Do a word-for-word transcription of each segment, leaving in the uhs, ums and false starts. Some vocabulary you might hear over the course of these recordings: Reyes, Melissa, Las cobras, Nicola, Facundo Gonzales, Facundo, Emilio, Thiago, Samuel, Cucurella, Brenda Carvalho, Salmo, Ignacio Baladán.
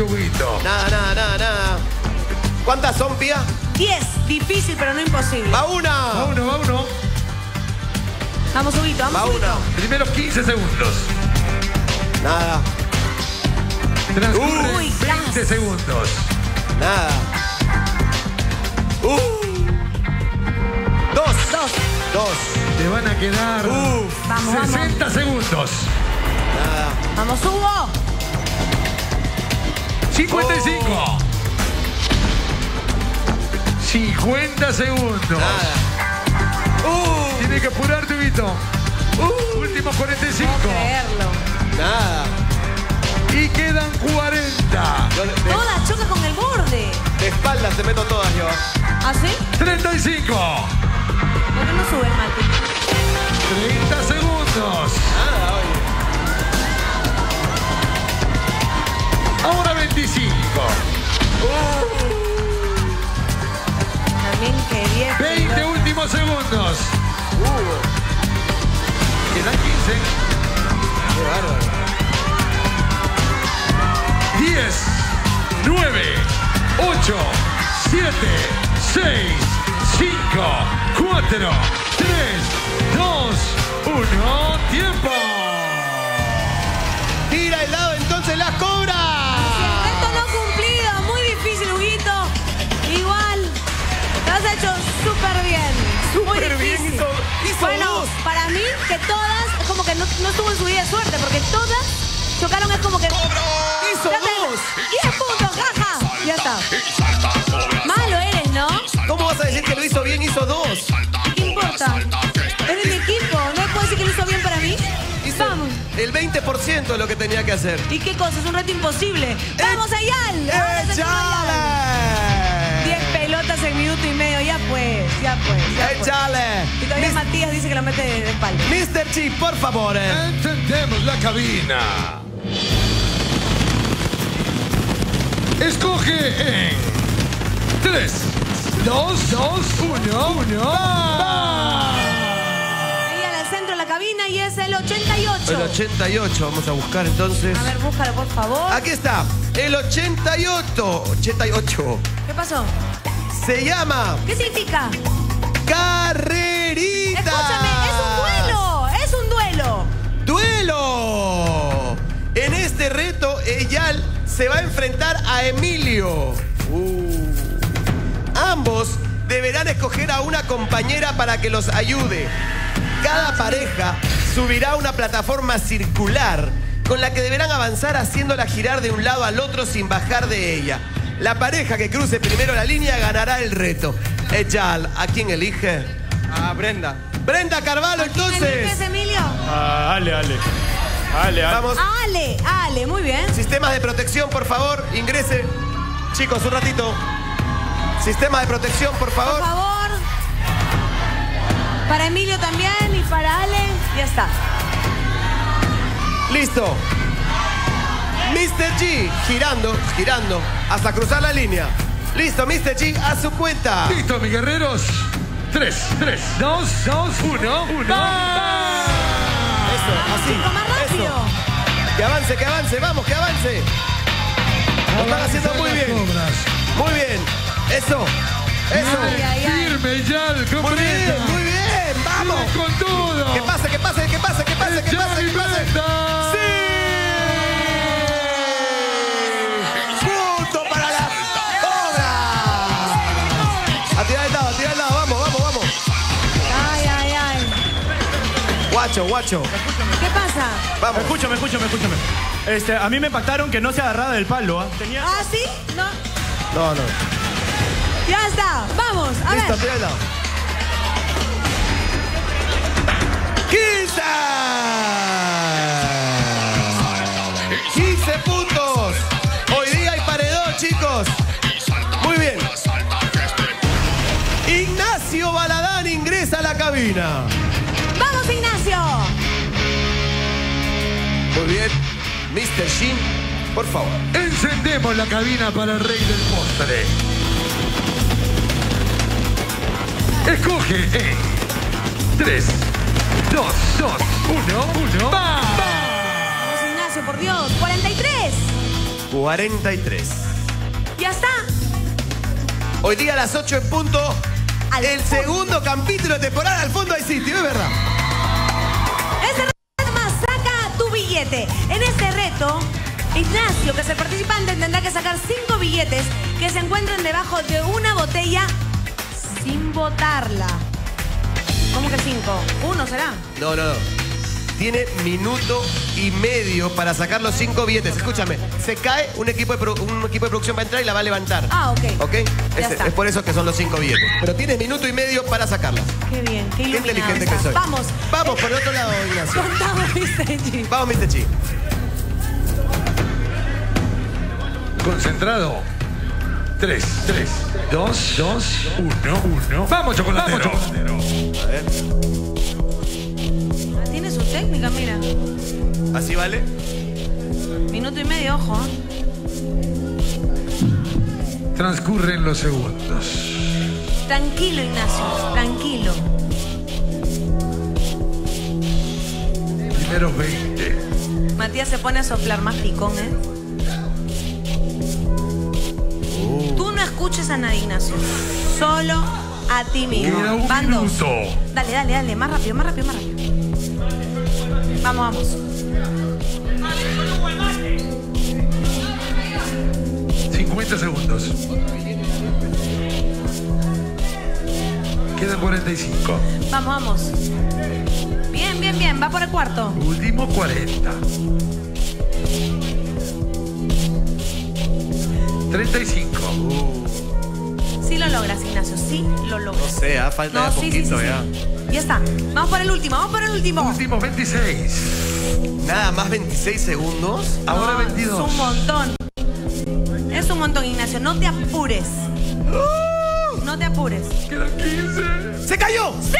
Dioguito. Nada, nada, nada, nada. ¿Cuántas son, Pía? diez. Difícil, pero no imposible. Va una. Va uno, va uno. Vamos, Huguito, vamos. Va Huguito. Uno. Primeros quince segundos. Nada. Transcurren Uy, veinte gas. segundos. Nada. Uh. Dos. Dos. Dos. Te van a quedar uh. vamos, sesenta vamos. segundos. Nada. Vamos, Hugo. cincuenta y cinco. Oh. cincuenta segundos. Nada. Uh. Tienes que apurarte, Vito. Uh. Últimos cuarenta y cinco. No creerlo. Nada. Y quedan cuarenta. De... Todas choca con el borde. De espaldas te meto todas yo. ¿Ah, sí? treinta y cinco. ¿Por qué no sube, Mati? treinta segundos. Nada, oye. Ahora veinticinco. Uh. También quería. veinte pero... últimos segundos. Uh. Quedan quince. Qué bárbaro. diez, nueve, ocho, siete, seis, cinco, cuatro, tres, dos, uno, ¡tiempo! Tira el lado, entonces las cobras. Reto no cumplido, muy difícil, Huguito. Igual, te has hecho súper bien. Súper bien. Hizo, hizo bueno, vos. Para mí, que todas, como que no, no tuvo en su vida suerte, porque todas... chocaron, es como que... ¡Cobro! ¡Hizo dos! ¡diez puntos, caja! Ya está. Malo eres, ¿no? ¿Cómo vas a decir que lo hizo bien? Hizo dos. ¿Qué importa? Es de mi equipo. ¿No puedo decir que lo hizo bien para mí? Hizo Vamos. El veinte por ciento de lo que tenía que hacer. ¿Y qué cosa? Es un reto imposible. ¡Vamos, Ayal! ¡Échale! diez pelotas en minuto y medio. Ya pues, ya pues. Ya ¡Échale! Pues. Y todavía Mis... Matías dice que lo mete de espalda. mister Chip, por favor. Entendemos la cabina. Escoge en tres, dos, dos, uno, uno. Ahí al centro de la cabina y es el ochenta y ocho. El ochenta y ocho, vamos a buscar entonces. A ver, búscalo por favor. Aquí está, el ochenta y ocho. ochenta y ocho. ¿Qué pasó? Se llama. ¿Qué significa? Carrerita. Escúchame, es un duelo, es un duelo. ¡Duelo! En este reto, Eyal se va a enfrentar a Emilio. Uh. Ambos deberán escoger a una compañera para que los ayude. Cada pareja subirá a una plataforma circular con la que deberán avanzar haciéndola girar de un lado al otro sin bajar de ella. La pareja que cruce primero la línea ganará el reto. Eyal, ¿a quién elige? A Brenda. Brenda Carvalho, entonces. ¿A quién eliges, Emilio? A Ale, Ale. Ale, Ale. Vamos. Ale, Ale, muy bien. Sistemas de protección, por favor, ingrese. Chicos, un ratito. Sistema de protección, por favor. Por favor. Para Emilio también y para Ale. Ya está. Listo. mister G, girando, girando, hasta cruzar la línea. Listo, mister G, a su cuenta. Listo, mis guerreros. tres, tres, dos, dos, uno, uno. Así, más rápido. Eso. Que avance, que avance, vamos, que avance. Lo están haciendo muy bien. Cobras. Muy bien. Eso. Eso. Ay, ay, ay. Firme ya, muy bien, muy bien. Vamos. Con todo. Que pase, que pase, que pase, que pase, que pase, que pase. ¡Sí! Punto para las cobras. A tirar el lado, a tirar el lado, vamos, vamos, vamos. Ay, ay, ay. Guacho, guacho. ¿Qué pasa? Vamos. Escúchame, escúchame, escúchame. Este, a mí me pactaron que no se agarraba del palo, ¿ah? ¿eh? Tenía... ¿Ah, sí? No. No, no. Ya está. Vamos, a Listo, ver. Listo, quince. quince puntos. Hoy día hay paredón, chicos. Muy bien. Ignacio Baladán ingresa a la cabina. ¡Vamos, Ignacio! Muy bien, mister Shin, por favor. Encendemos la cabina para el rey del postre. Escoge en tres, dos, dos, uno, uno. ¡Va! Vamos, Ignacio, por Dios. cuarenta y tres. cuarenta y tres. ¡Ya está! Hoy día a las ocho en punto, al el fondo. Segundo capítulo de temporada Al Fondo hay sitio, es verdad. Ese reto más, saca tu billete. En este reto, Ignacio, que es el participante, tendrá que sacar cinco billetes que se encuentren debajo de una botella sin botarla. ¿Cómo que cinco? ¿Uno será? No, no, no. Tiene minuto y medio para sacar los cinco billetes. Escúchame, se cae, un equipo de, pro, un equipo de producción va a entrar y la va a levantar. Ah, ok. ¿Ok? Es, es por eso que son los cinco billetes. Pero tienes minuto y medio para sacarlos. Qué bien, qué iluminado. Qué inteligente que soy. Vamos. Vamos, por el otro lado, Ignacio. Contamos, mister G. Vamos, mister G. Concentrado. Tres, tres, dos, dos, uno, uno. ¡Vamos, chocolatero! ¡Vamos, chocolatero! A ver... Tiene su técnica, mira. ¿Así vale? Minuto y medio, ojo. Transcurren los segundos. Tranquilo, Ignacio, tranquilo. Primero veinte. Matías se pone a soplar más picón, ¿eh? Oh. Tú no escuches a nadie, Ignacio. Solo a ti mismo. Mira, un Van minuto. Dos. Dale, dale, dale. Más rápido, más rápido, más rápido. Vamos, vamos. cincuenta segundos. Quedan cuarenta y cinco. Vamos, vamos. Bien, bien, bien. Va por el cuarto. Último cuarenta. treinta y cinco. Sí lo logras, Ignacio. Sí lo logras. No sé, ¿eh? Falta no, de poquito, sí, sí, sí, ya. Sí. Ya está. Vamos por el último, vamos por el último. Último, veintiséis. Nada más veintiséis segundos. No, ahora veintidós. Es un montón. Es un montón, Ignacio. No te apures. Uh, no te apures. Quedan quince. ¡Se cayó! ¡Sí!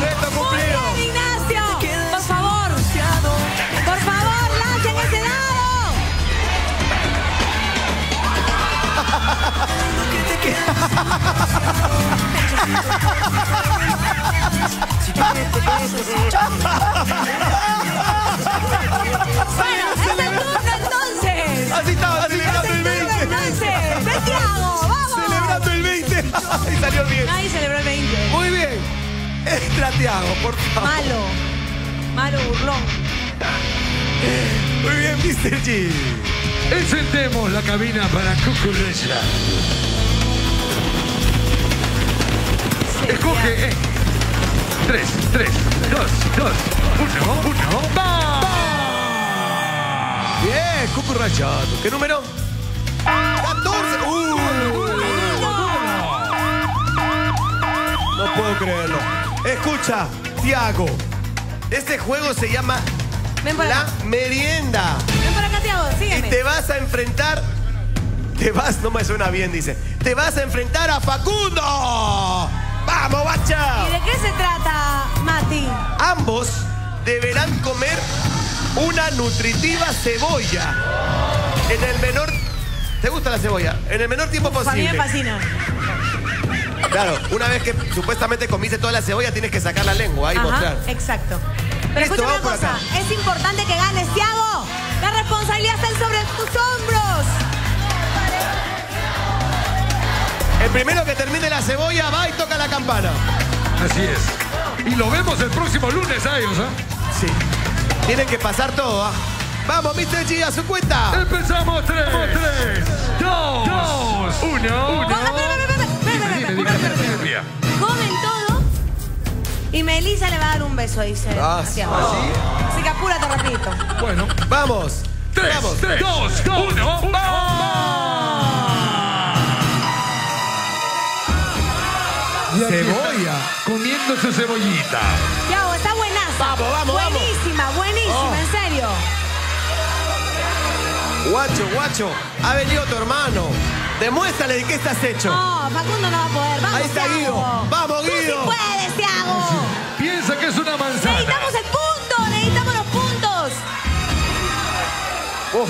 ¡Reto cumplido! ¡Muy bien, Ignacio! Por favor. Por favor, lancen ese dado. Bueno, es el turno entonces. Así estaba, así celebrando el veinte. Entonces, de Thiago, vamos. Celebrando el veinte. Ahí salió bien. Ahí celebró el veinte. Muy bien. Extra Thiago, por favor. Malo. Malo burlón. Muy bien, mister G. Encendemos la cabina para cucurella. Escoge tres, tres, dos, dos, uno, uno, ¡va! Bien, cucurrachado. ¿Qué número? catorce. ¡Uh! No puedo creerlo. Escucha, Thiago. Este juego se llama La Merienda. Ven para acá, Thiago, sígueme. Y te vas a enfrentar... Te vas... No me suena bien, dice. Te vas a enfrentar a Facundo. ¡Vamos, guacha! ¿Y de qué se trata, Mati? Ambos deberán comer una nutritiva cebolla en el menor... ¿Te gusta la cebolla? En el menor tiempo posible. A mí me fascina. Claro, una vez que supuestamente comiste toda la cebolla, tienes que sacar la lengua y ajá, mostrar. Exacto. Pero escúchame una cosa, acá. Es importante que ganes, Thiago. La responsabilidad está sobre tus hombros. El primero que termine la cebolla va y toca la campana. Así es. Y lo vemos el próximo lunes a ellos, ¿ah? ¿Eh? Sí. Tienen que pasar todo, ¿ah? ¿Eh? Vamos, mister G, a su cuenta. Empezamos. Tres, tres, dos, dos, uno, uno. Comen todo y Melissa le va a dar un beso, dice. Ah, sí. Así que apúrate un ratito. Bueno, vamos. Tres, vamos. Tres, dos, dos, uno, uno. Cebolla, comiendo su cebollita. Thiago, está buenaza. Vamos, vamos, buenísima, vamos. Buenísima, oh. En serio. Guacho, guacho, ha venido tu hermano. Demuéstrale de qué estás hecho. No, Facundo no va a poder. Vamos, ahí está Thiago. Guido. Vamos, Guido. Tú sí puedes, Thiago. Sí. Piensa que es una manzana. Necesitamos el punto, necesitamos los puntos. Oh.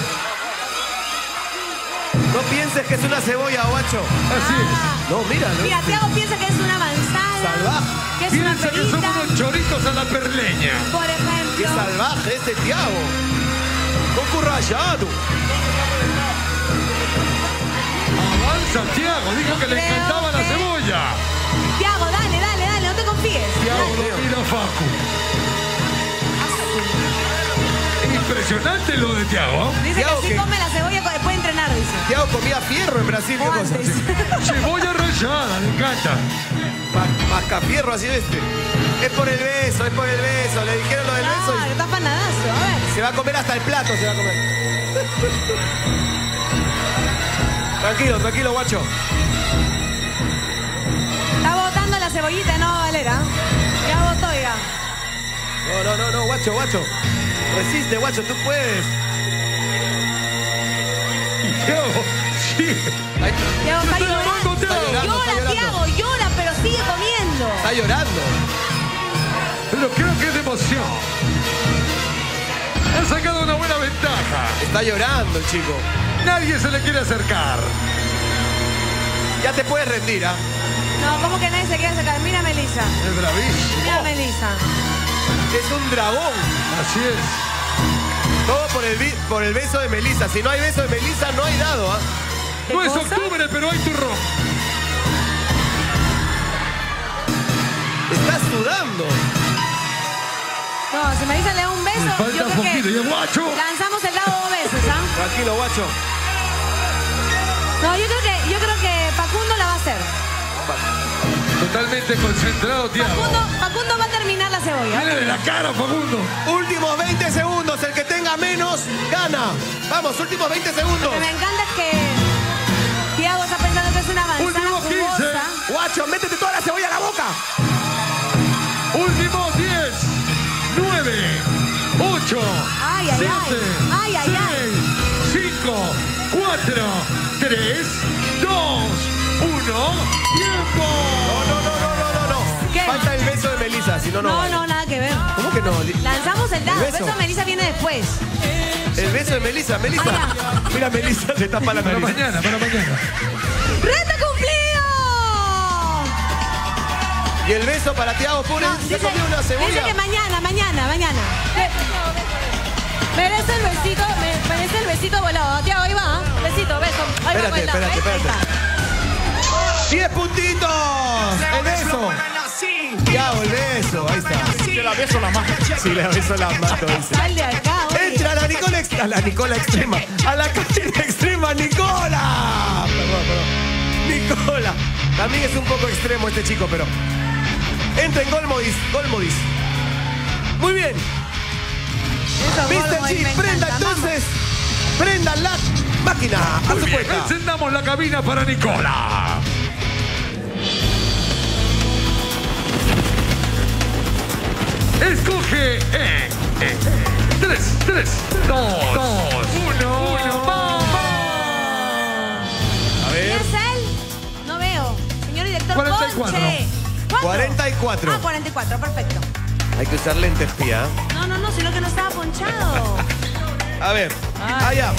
No pienses que es una cebolla, guacho. Así es. No, mira, ¿no? Mira, Thiago piensa que es una manzana. Salvaje. ¿Qué es una perita? Piensa que son unos choritos a la perleña. Por ejemplo. Qué salvaje este Thiago. Coco rayado. Avanza Thiago. Dijo no que le encantaba que... la cebolla. Thiago, dale, dale, dale. No te confíes. Thiago lo mira a Facu. Impresionante lo de Thiago. Dice Thiago que si sí come la cebolla para después entrenar, dice. Thiago comía fierro en Brasil. ¿Qué cosa? Sí. Cebolla rayada, le encanta. Mascafierro así de este. Es por el beso, es por el beso. Le dijeron lo del beso. Ah, y... está panadazo, a ver. Se va a comer hasta el plato, se va a comer. Tranquilo, tranquilo, guacho. Está botando la cebollita, ¿no, Valera? Ya botó, ya. No, no, no, no, guacho, guacho. Resiste, guacho, tú puedes. Yo, sí. Yo está llorando, está llorando, está llorando. Llora, Thiago, llora, pero sigue comiendo. Está llorando. Pero creo que es de emoción. Ha sacado una buena ventaja. Está llorando el chico. Nadie se le quiere acercar. Ya te puedes rendir, ¿ah? ¿eh? No, ¿cómo que nadie se quiere acercar? Mira a Melissa. Es bravísimo. Mira a Melissa. Es un dragón. Así es. Todo por el, por el beso de Melissa. Si no hay beso de Melissa, no hay dado. ¿eh? No es octubre, pero hay turrón. Está sudando. No, si Melissa le da un beso, me falta yo creo poquito, que guacho. Lanzamos el dado dos veces. ¿ah? ¿eh? Tranquilo, guacho. No, yo creo que, yo creo que Facundo la va a hacer. Totalmente concentrado, Thiago. Facundo, Facundo va a terminar la cebolla. Dale de la cara, Facundo. Últimos veinte segundos. El que tenga menos, gana. Vamos, últimos veinte segundos. Lo que me encanta es que Thiago está pensando que es una manzana. Últimos quince. Jugosa. Guacho, métete toda la cebolla a la boca. Últimos diez. nueve. ocho. Ay, ay, siete, ay. Ay, ay, seis, ay. cinco. cuatro. tres. dos. Uno, tiempo. No, no, no, no, no, no. ¿Qué? Falta el beso de Melissa, si no, no. No, vale. No, nada que ver. ¿Cómo que no? Lanzamos el dado, el beso, el beso de Melissa viene después. El beso de Melissa, Melissa. Ay, mira, Melissa se tapa la nariz. Para mañana, para mañana. ¡Reto cumplido! Y el beso para Thiago Pures. No, dice, una dice que mañana, mañana, mañana. Merece el besito, merece el besito volado. Thiago, ahí va. Besito, beso. Ahí espérate, va, espérate, espérate, espérate. Ahí está. diez puntitos. El beso. Thiago, el beso. Ahí está. Te la beso la mano. Sí, le beso la mano. Entra a la Nicola extrema. A la Nicola extrema. A la cocina extrema, Nicola. Perdón, perdón. Nicola. También es un poco extremo este chico, pero. Entra en Golmodis. Golmodis. Muy bien. Mister G, prenda entonces. Prenda la máquina. A su puesta. Encendamos la cabina para Nicola. Escoge en tres, tres, dos, uno, uno. A ver. ¿Quién es él? No veo. Señor director, cuarenta y cuatro. Conche. cuarenta y cuatro. Ah, cuarenta y cuatro, perfecto. Hay que usar lentes, tía. No, no, no, sino que no estaba ponchado. A ver, ay. Allá.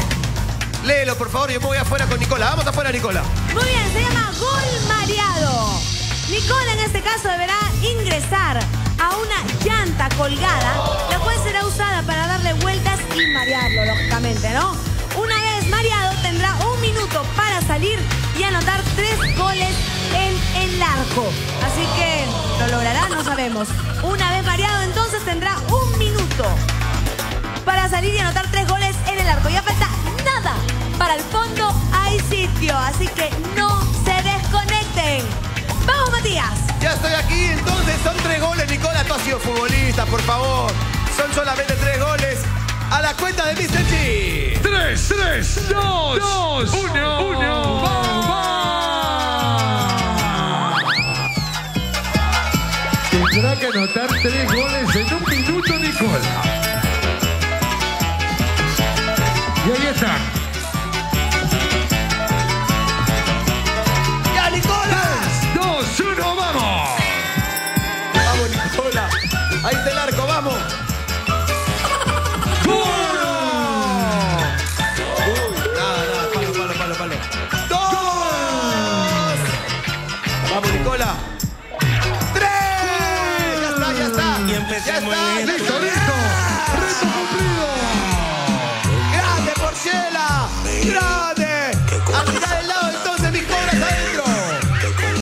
Léelo, por favor, yo me voy afuera con Nicola. Vamos afuera, Nicola. Muy bien, se llama gol mareado. Nicola, en este caso, deberá ingresar a una llanta colgada, la cual será usada para darle vueltas y marearlo, lógicamente, ¿no? Una vez mareado, tendrá un minuto para salir y anotar tres goles en el arco. Así que, ¿lo logrará? No sabemos. Una vez mareado, entonces, tendrá un minuto para salir y anotar tres goles en el arco. Ya falta nada. Para el fondo hay sitio, así que no se desconecten. ¡Vamos, Matías! Ya estoy aquí, entonces son tres goles, Nicola. Tú has sido futbolista, por favor. Son solamente tres goles. A la cuenta de mister G. Tres, tres, dos, dos, uno, uno. ¡Vamos! Va. Tendrá que anotar tres goles en un minuto, Nicola. Y ahí está. ¡Ya, Nicola! ¡Uno, vamos! ¡Vamos, Nicola! ¡Ahí está el arco, vamos! ¡Uno! ¡Uy! ¡Nada, nada! ¡Palo, palo, palo, palo! ¡Dos! ¡Vamos, Nicola! ¡Mira el